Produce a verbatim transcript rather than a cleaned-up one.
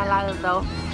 Dạ là được đâu.